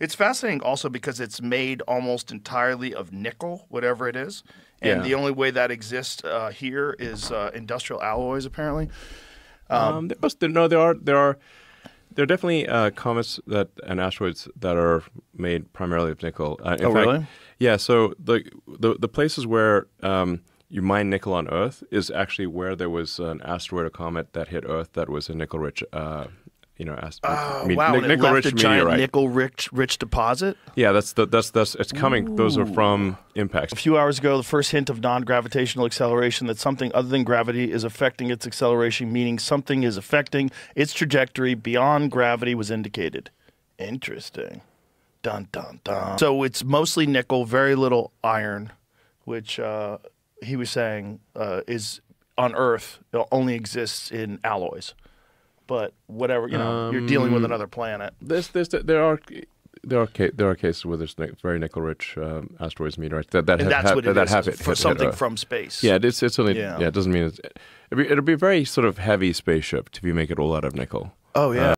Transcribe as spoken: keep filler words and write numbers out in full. It's fascinating also because it's made almost entirely of nickel, whatever it is. And yeah. the only way that exists uh, here is uh, industrial alloys, apparently. Um, um, there must, no, there are, there are, there are definitely uh, comets that and asteroids that are made primarily of nickel. Uh, in oh, fact, really? Yeah. So the the, the places where um, you mine nickel on Earth is actually where there was an asteroid or comet that hit Earth that was a nickel-rich. Uh, You know, oh, me wow, nickel it left rich a giant meteorite. nickel rich rich deposit. Yeah, that's the, that's that's it's coming. Ooh. Those are from impacts. A few hours ago, the first hint of non-gravitational acceleration that something other than gravity is affecting its acceleration, meaning something is affecting its trajectory beyond gravity, was indicated. Interesting. Dun dun dun. So it's mostly nickel, very little iron, which uh, he was saying uh, is on Earth only exists in alloys. But whatever, you know, um, you're dealing with another planet. There's, there's, there are, there are, there are cases where there's very nickel-rich um, asteroids, meteorites that that have, that's have, what it that is, have it, for hit, something hit from space. Yeah, it's it's only yeah. yeah it doesn't mean it's, it'd be, it'd be a very sort of heavy spaceship to be, make it all out of nickel. Oh yeah. Uh,